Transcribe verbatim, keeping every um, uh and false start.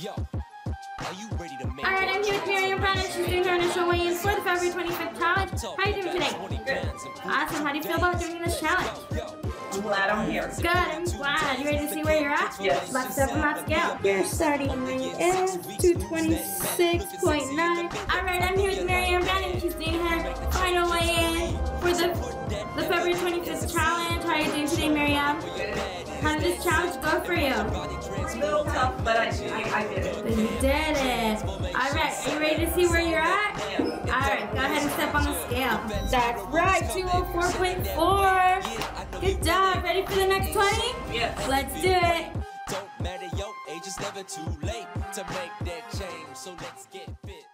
Yo, are you ready to make? All right, I'm here with Miriam Browning. She's doing her initial weigh-ins for the February twenty-fifth challenge. How are you doing today? Good. Awesome. How do you feel about doing this challenge? I'm glad I'm here. Good. I'm glad. You ready to see where you're at? Yes. Let's step and let's go. You're starting at two twenty-six point nine. All right, I'm here with Miriam Browning. She's doing her final weigh-in for the the February twenty-fifth challenge. How are you doing today, Miriam? Good. How did this challenge go for you? It's a little tough, but I, I, I did it. But you did it. All right, are you ready to see where you're at? Yeah. All right, go ahead and step on the scale. That's right, two oh four point four. Good job. Ready for the next twenty? Yeah. Let's do it. Don't matter, yo, age is never too late to make that change, so let's get fit.